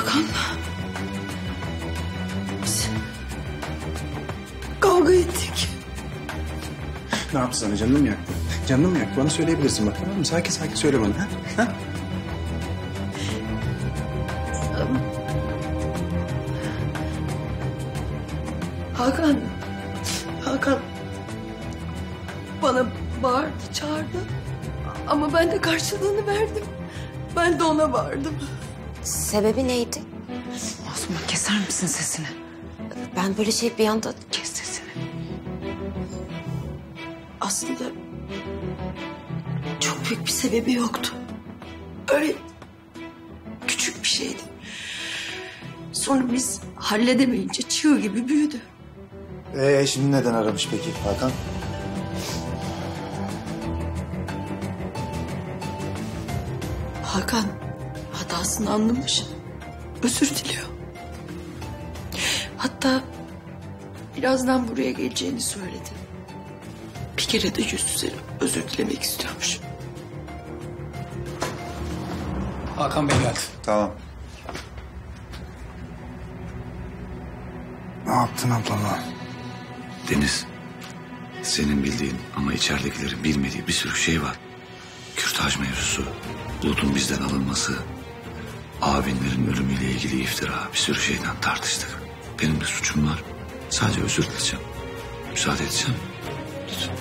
Hakan. Biz kavga ettik. Ne yaptı sana? Canını mı yaktı? Canını mı yaktı? Bana söyleyebilirsin bak, tamam mı? Sakin sakin söyle bana. Ha? Hakan. Hakan. Bana bağırdı, çağırdı. Ama ben de karşılığını verdim. Ben de ona bağırdım. Sebebi neydi? Asuman keser misin sesini? Ben böyle şey bir anda... Kes sesini. Aslında... Çok büyük bir sebebi yoktu. Böyle... Küçük bir şeydi. Sonra biz halledemeyince çığ gibi büyüdü. Şimdi neden aramış peki Hakan? Hakan hatasını anlamış, özür diliyor. Hatta birazdan buraya geleceğini söyledi. Bir kere de yüz düzeli özür dilemek istiyormuş. Hakan Bey geldi. Tamam. Ne yaptın ablama? Deniz, senin bildiğin ama içeridekilerin bilmediği bir sürü şey var. Kürtaj mevzusu, Bulut'un bizden alınması, abinlerin ölümüyle ilgili iftira, bir sürü şeyden tartıştık. Benim de suçum var. Sadece özür dileyeceğim. Müsaade edeceğim. Lütfen.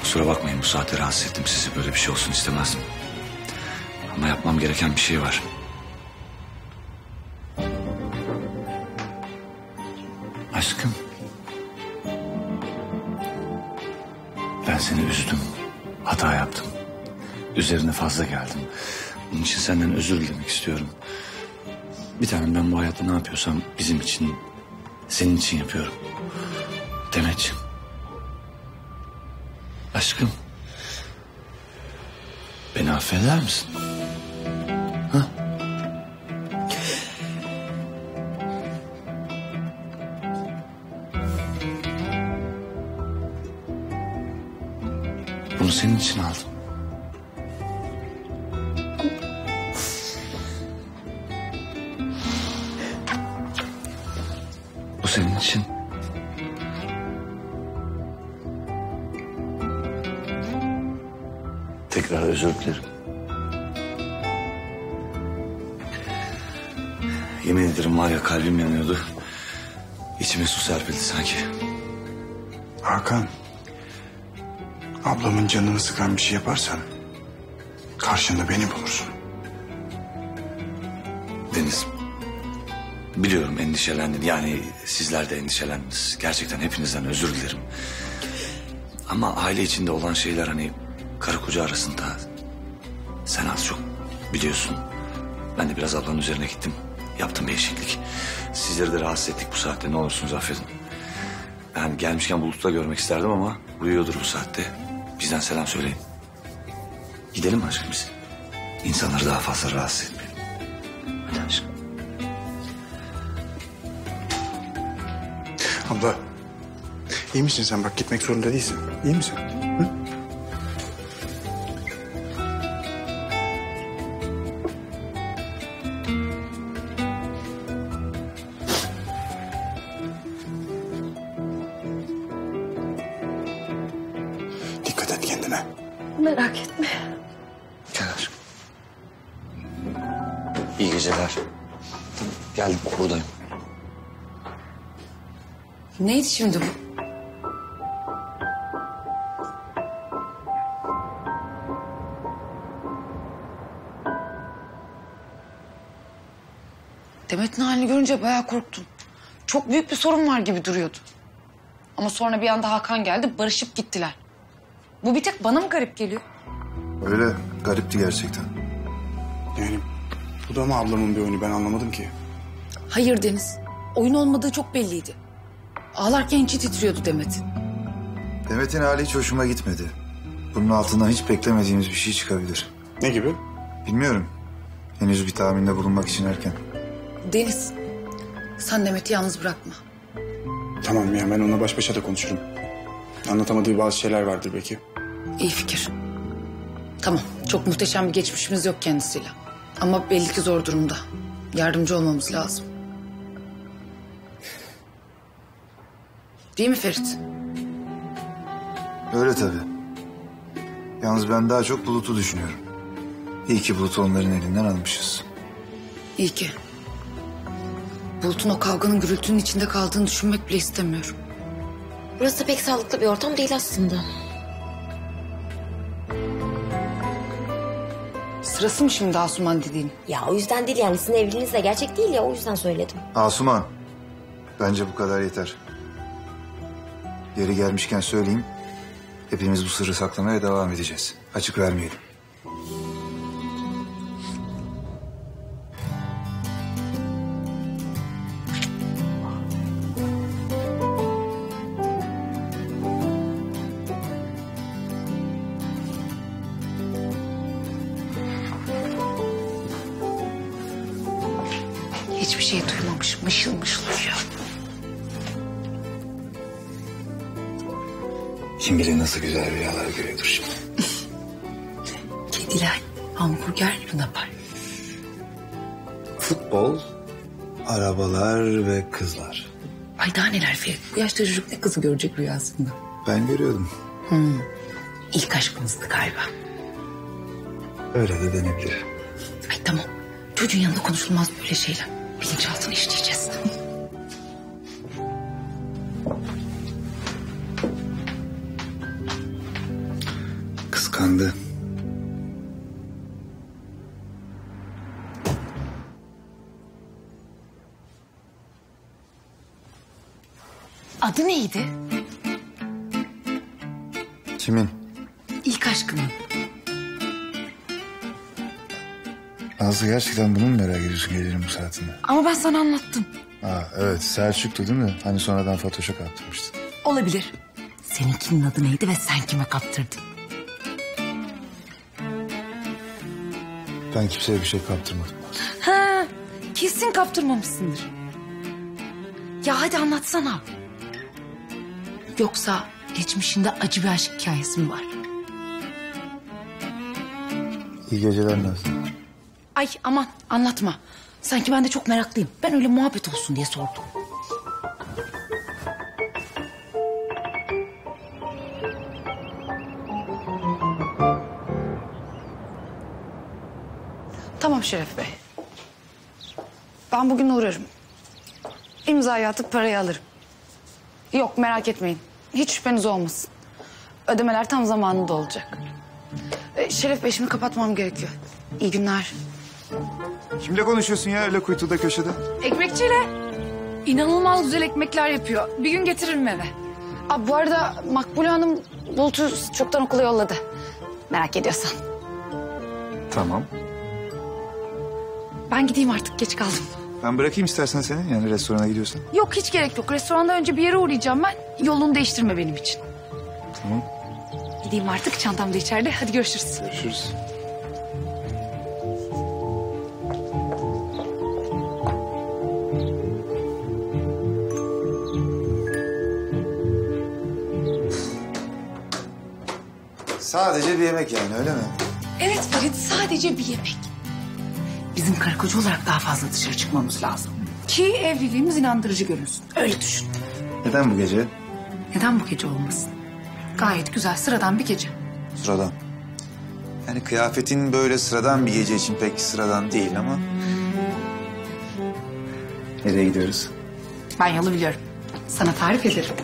Kusura bakmayın, bu saate rahatsız ettim sizi, böyle bir şey olsun istemezdim. Ama yapmam gereken bir şey var. Aşkım. Ben seni üzdüm. Hata yaptım. Üzerine fazla geldim. Bunun için senden özür dilemek istiyorum. Bir tanem, ben bu hayatta ne yapıyorsam bizim için, senin için yapıyorum. Demet'ciğim. Aşkım. Beni affeder misin? Ha? Bunu senin için aldım. Bu senin için. Tekrar özür dilerim. Yemin ederim var ya, kalbim yanıyordu. İçime su serpildi sanki. Hakan. Ablamın canını sıkan bir şey yaparsan... ...karşında beni bulursun. Deniz. Biliyorum endişelendin. Yani sizler de endişelendiniz. Gerçekten hepinizden özür dilerim. Ama aile içinde olan şeyler hani... Karı koca arasında sen az çok biliyorsun. Ben de biraz ablanın üzerine gittim. Yaptım bir eşeklik. Sizleri de rahatsız ettik bu saatte. Ne olursunuz affedin. Yani gelmişken Bulut'la görmek isterdim ama uyuyordur bu saatte. Bizden selam söyleyin. Gidelim mi aşkım biz? İnsanları daha fazla rahatsız etmeyelim. Hadi aşkım. Abla, iyi misin sen? Bak, gitmek zorunda değilsin. İyi misin? Hı? Merak etme. Gel aşkım. İyi geceler. Geldim, buradayım. Neydi şimdi bu? Demet'in halini görünce bayağı korktum. Çok büyük bir sorun var gibi duruyordu. Ama sonra bir anda Hakan geldi, barışıp gittiler. Bu bir tek bana mı garip geliyor? Öyle, garipti gerçekten. Yani bu da mı ablamın bir oyunu, ben anlamadım ki. Hayır Deniz, oyun olmadığı çok belliydi. Ağlarken içi titriyordu Demet. Demet'in hali hiç hoşuma gitmedi. Bunun altından hiç beklemediğimiz bir şey çıkabilir. Ne gibi? Bilmiyorum. Henüz bir tahminde bulunmak için erken. Deniz, sen Demet'i yalnız bırakma. Tamam ya, ben onunla baş başa da konuşurum. Anlatamadığı bazı şeyler vardır belki. İyi fikir. Tamam, çok muhteşem bir geçmişimiz yok kendisiyle. Ama belli ki zor durumda. Yardımcı olmamız lazım. Değil mi Ferit? Öyle tabii. Yalnız ben daha çok Bulut'u düşünüyorum. İyi ki Bulut'u onların elinden almışız. İyi ki. Bulut'un o kavganın gürültünün içinde kaldığını düşünmek bile istemiyorum. Burası pek sağlıklı bir ortam değil aslında. Sırası mı şimdi Asuman dediğin? Ya o yüzden değil yani, sizin evliliğiniz de gerçek değil ya, o yüzden söyledim. Asuman, bence bu kadar yeter. Yeri gelmişken söyleyeyim, hepimiz bu sırrı saklamaya devam edeceğiz. Açık vermeyelim. Hiçbir şey duymamış, mışıl mışıl uyuyor. Kim bilir nasıl güzel rüyalar görüyordur şimdi. Kediler hamburger gibi yapar. Futbol, arabalar ve kızlar. Ay daha neler Ferit. Bu yaşta çocuk ne kızı görecek rüyasında? Ben görüyordum. İlk aşkımızdı galiba. Öyle de denebilir. Ay tamam. Çocuğun yanında konuşulmaz böyle şeyler. Bilinçaltını işleyeceğiz. Kıskandı. Adı neydi? Kimin? İlk aşkının. Nazlı gerçekten bunu mu merak ediyorsun gelirim bu saatinde? Ama ben sana anlattım. Aa, evet Selçuk'tu değil mi? Hani sonradan Fatoş'a kaptırmıştın. Olabilir. Seninkinin adı neydi ve sen kime kaptırdın? Ben kimseye bir şey kaptırmadım. Ha, kesin kaptırmamışsındır. Ya hadi anlatsana. Yoksa geçmişinde acı bir aşk hikayesi mi var? İyi geceler Nazlı. Ay aman anlatma. Sanki ben de çok meraklıyım. Ben öyle muhabbet olsun diye sordum. Tamam Şeref Bey. Ben bugün uğrarım. İmzayı atıp parayı alırım. Yok merak etmeyin. Hiç şüpheniz olmasın. Ödemeler tam zamanında olacak. Şeref Bey şimdi kapatmam gerekiyor. İyi günler. Kimle konuşuyorsun ya öyle kuytuda köşede? Ekmekçiyle. İnanılmaz güzel ekmekler yapıyor. Bir gün getiririm eve. Aa, bu arada Makbule Hanım Bulut'u çoktan okula yolladı. Merak ediyorsan. Tamam. Ben gideyim artık, geç kaldım. Ben bırakayım istersen seni, yani restorana gidiyorsan. Yok hiç gerek yok. Restorandan önce bir yere uğrayacağım ben. Yolunu değiştirme benim için. Tamam. Gideyim artık, çantam da içeride. Hadi görüşürüz. Görüşürüz. Sadece bir yemek yani, öyle mi? Evet Ferit, sadece bir yemek. Bizim karı koca olarak daha fazla dışarı çıkmamız lazım. Ki evliliğimiz inandırıcı görünsün. Öyle düşün. Neden bu gece? Neden bu gece olmasın? Gayet güzel, sıradan bir gece. Sıradan. Yani kıyafetin böyle sıradan bir gece için pek sıradan değil ama... Nereye gidiyoruz? Ben yolu biliyorum. Sana tarif ederim.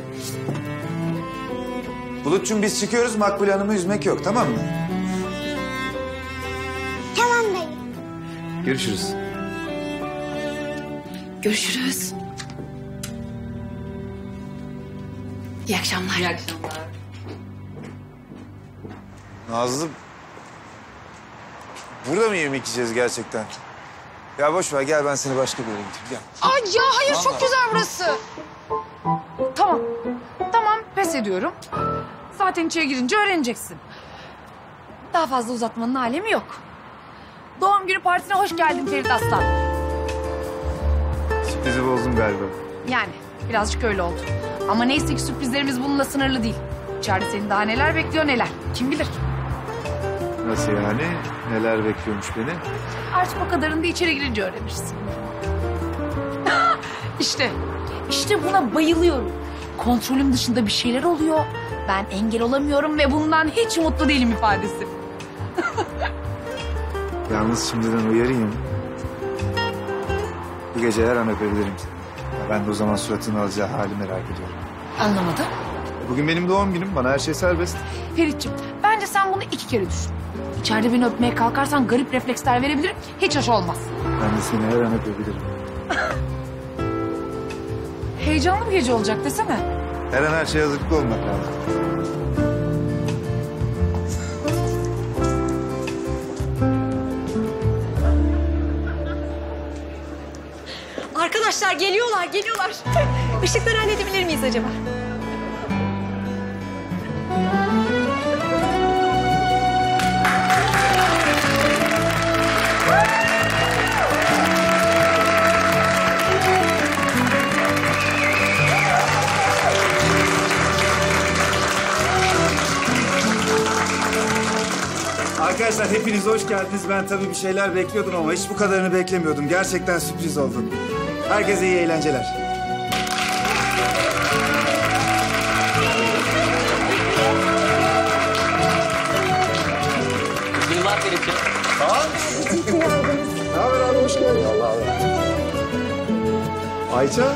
Bulutcuğum biz çıkıyoruz, Makbule Hanım'ı üzmek yok, tamam mı? Tamam bey. Görüşürüz. Görüşürüz. İyi akşamlar. İyi akşamlar. Nazlı... Burada mı yemek yiyeceğiz gerçekten? Ya boş ver, gel ben seni başka bir yere götüreyim, gel. Ay ya hayır, tamam, çok güzel burası. Tamam, tamam pes ediyorum. Zaten içeri girince öğreneceksin. Daha fazla uzatmanın alemi yok. Doğum günü partisine hoş geldin Ferit Aslan. sürprizi bozdum galiba. Yani birazcık öyle oldu. Ama neyse ki sürprizlerimiz bununla sınırlı değil. İçeride seni daha neler bekliyor neler. Kim bilir? Nasıl yani? Neler bekliyormuş beni? Artık o kadarını da içeri girince öğrenirsin. İşte buna bayılıyorum. Kontrolüm dışında bir şeyler oluyor. Ben engel olamıyorum ve bundan hiç mutlu değilim ifadesi. Yalnız şimdiden uyarayım. Bu gece her an öpebilirim. Ben de o zaman suratını alacağı hali merak ediyorum. Anlamadım. Bugün benim doğum günüm. Bana her şey serbest. Ferit'ciğim, bence sen bunu 2 kere düşün. İçeride beni öpmeye kalkarsan garip refleksler verebilirim. Hiç hoş olmaz. Ben de seni her an öpebilirim. Heyecanlı bir gece olacak desene. Her an her şeye hazırlıklı olmak lazım. Arkadaşlar geliyorlar. Işıkları halledebilir miyiz acaba? Arkadaşlar hepiniz hoş geldiniz. Ben tabii bir şeyler bekliyordum ama hiç bu kadarını beklemiyordum. Gerçekten sürpriz oldu. Herkese iyi eğlenceler. Yıllar Ferit'ciğim. Sağ ol. Teşekkür ederim. Ne haber abi? Hoş geldin. Allah'a emanet. Ayça.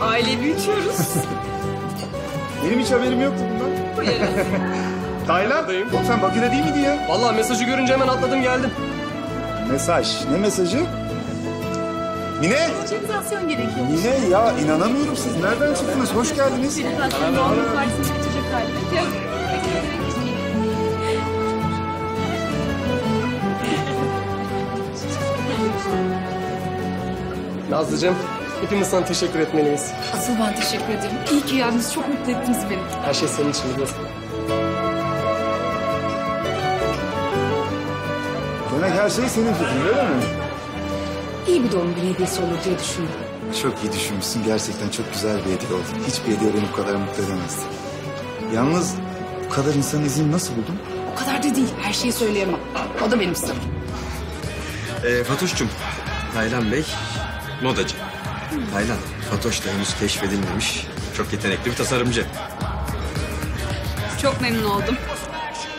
Aile büyütüyoruz. Benim hiç haberim yoktu bundan. Buyurun. Taylan, sen Bakü'de değil miydi ya? Vallahi mesajı görünce hemen atladım geldim. Mesaj, ne mesajı? Mine? Organizasyon gerekiyor. Mine ya, inanamıyorum siz. Nereden çıktınız? Hoş geldiniz. Benim aslında doğum karşısında geçecek halde. Nazlı'cığım, hepimiz sana teşekkür etmeliyiz. Asıl ben teşekkür ederim. İyi ki geldiniz, çok mutlu ettiniz beni. Her şey senin için biliyorsun. Demek her şey senin fikrin, öyle mi? İyi bir doğum günü hediyesi olur diye düşündüm. Çok iyi düşünmüşsün. Gerçekten çok güzel bir hediye oldu. Hiçbir hediye beni bu kadar mutlu edemezdi. Yalnız bu kadar insanın izini nasıl buldun? O kadar da değil. Her şeyi söyleyemem. O da benim sırrım. Fatoş'cum, Taylan Bey modacı. Taylan, Fatoş da henüz keşfedilmemiş. Çok yetenekli bir tasarımcı. Çok memnun oldum.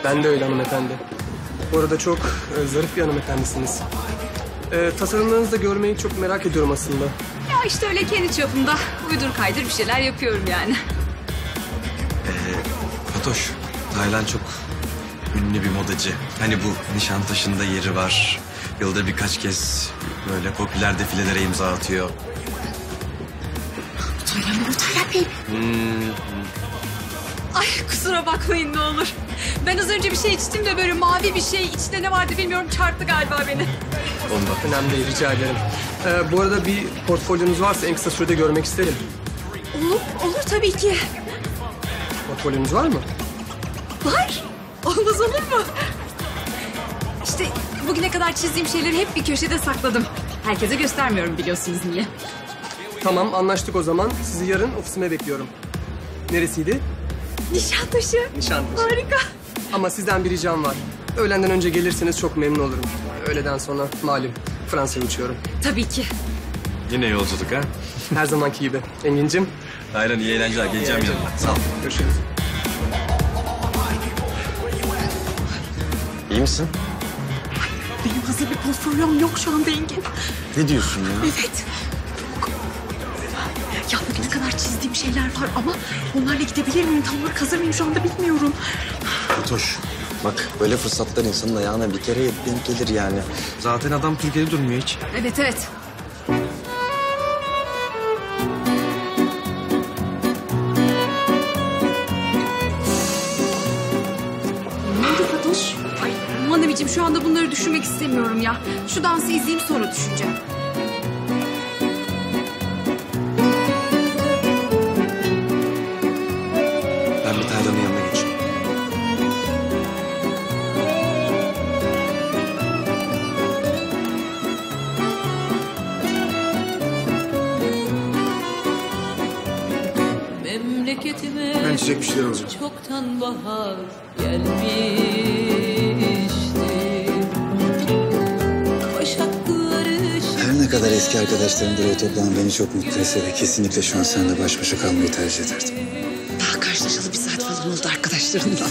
Ben de öyle hanımefendi. Bu arada çok zarif bir hanımefendisiniz. Tasarımlarınızı da görmeyi çok merak ediyorum aslında. Ya işte öyle kendi çapımda uydur kaydır bir şeyler yapıyorum yani. Fatoş, Taylan çok ünlü bir modacı. Hani bu Nişantaşı'nda yeri var. Yılda birkaç kez böyle popüler defilelere imza atıyor. Bu Taylan Bey. Ay kusura bakmayın ne olur. Ben az önce bir şey içtim de böyle mavi bir şey, içinde ne vardı bilmiyorum, çarptı galiba beni. Ondan önemli değil, rica ederim. Bu arada bir portfolyonuz varsa en kısa sürede görmek isterim. Olur tabii ki. Portfolyonuz var mı? Var. Olmaz olur mu? İşte bugüne kadar çizdiğim şeyleri hep bir köşede sakladım. Herkese göstermiyorum biliyorsunuz niye. Tamam, anlaştık o zaman. Sizi yarın ofisime bekliyorum. Neresiydi? Nişantaşı. Harika. Ama sizden bir ricam var. Öğlenden önce gelirseniz çok memnun olurum. Öğleden sonra malum Fransa'ya uçuyorum. Tabii ki. Yine yolculuk ha? Her zamanki gibi. Engin'cim. Aynen, iyi eğlenceler. Geleceğim yanına. Sağ ol. Görüşürüz. İyi misin? Benim hazır bir portfolyom yok şu anda Engin. Ne diyorsun ya? Evet. Ya bugüne kadar çizdiğim şeyler var ama onlarla gidebilir miyim? Tam olarak hazır mıyım şu anda bilmiyorum. Fatoş, bak böyle fırsatlar insanın ayağına bir kere denk gelir yani. Zaten adam Türkiye'de durmuyor hiç. Evet. Ne oldu Fatoş? Ay aman abicim, şu anda bunları düşünmek istemiyorum ya. Şu dansı izleyeyim sonra düşüneceğim. içecek bir şeyler olacak. Çoktan bahar gelmişti. Her ne kadar eski arkadaşlarım buraya toplanan beni çok mutlu etse de kesinlikle şu an seninle baş başa kalmayı tercih ederdim. Daha karşılaşalı bir saat falan oldu arkadaşlarımdan.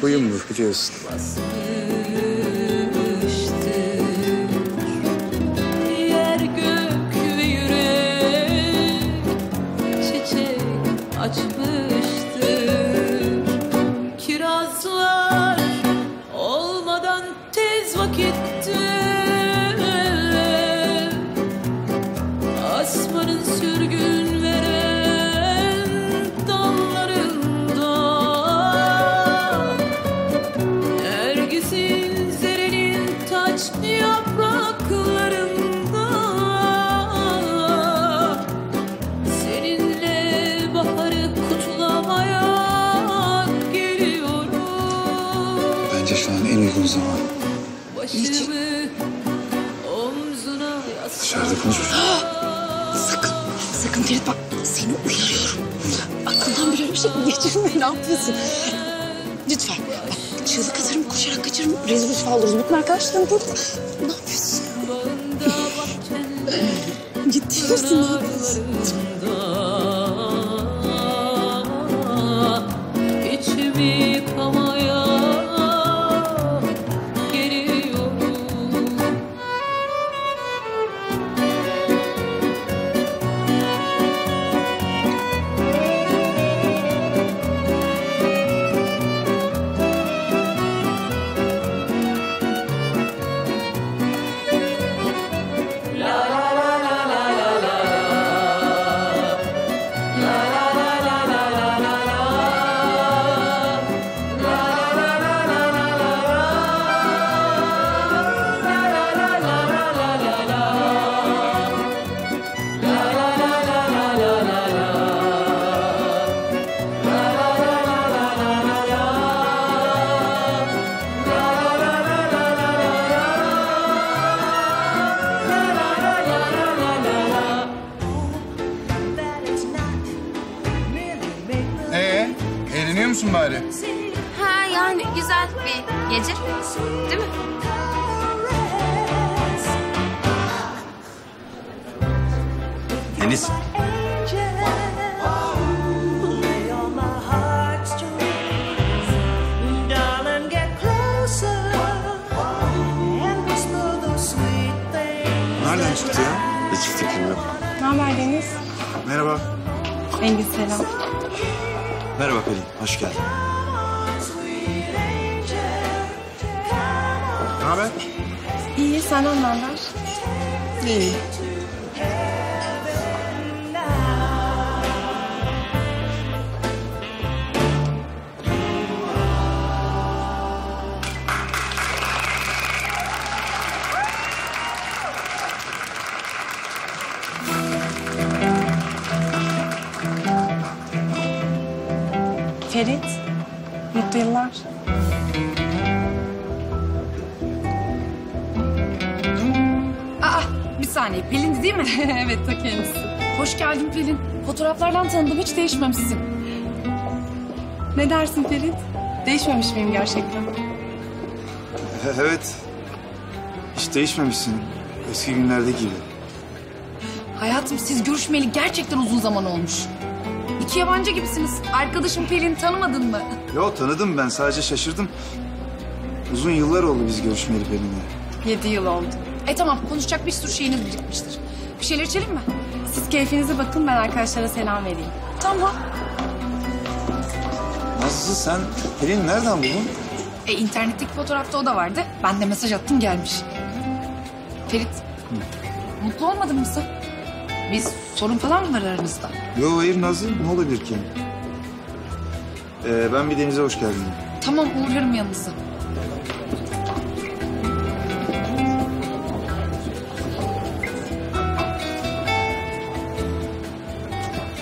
Huyum bu biliyorsun. Lütfen. Bak, çığlık atarım, koşarak kaçarım. Rezil rüsva oluruz. Bütün arkadaşlarım burada. Ne yapıyorsun? Ciddi misin? Ne yapıyorsun? Deniz. Nereden çıktı ya? Ne çıktı kimden? Ne haber Deniz? Merhaba. Engin selam. Merhaba Pelin, hoş geldin. Ne haber? İyi, senden ne haber? İyi. Ferit, mutlu yıllar. Aa, bir saniye. Pelin değil mi? Evet, ta kendisi. Hoş geldin Pelin. Fotoğraflardan tanıdım, hiç değişmemişsin. Ne dersin Ferit? Değişmemiş miyim gerçekten? Evet. Hiç değişmemişsin. Eski günlerdeki gibi. Hayatım, siz görüşmeyeli gerçekten uzun zaman olmuş. İki yabancı gibisiniz. Arkadaşım Pelin tanımadın mı? Yo, tanıdım ben. Sadece şaşırdım. Uzun yıllar oldu biz görüşmeyeli Pelin'le. 7 yıl oldu. E tamam, konuşacak bir sürü şeyiniz birikmiştir. Bir şeyler içelim mi? Siz keyfinize bakın, ben arkadaşlara selam vereyim. Tamam. Nazlı, sen Pelin nereden buldun? İnternetteki fotoğrafta o da vardı. Ben de mesaj attım, gelmiş. Ferit, mutlu olmadın mı sen? Biz sorun falan mı var aranızda? Yok hayır Nazlı, ne olabilir ki? Ben bir Deniz'e hoş geldin. Tamam, uğruyorum yanınıza.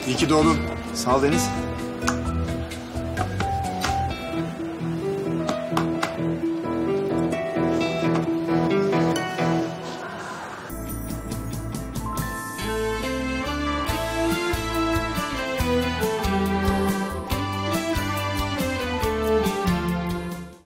İyi ki doğdun. Sağ ol Deniz.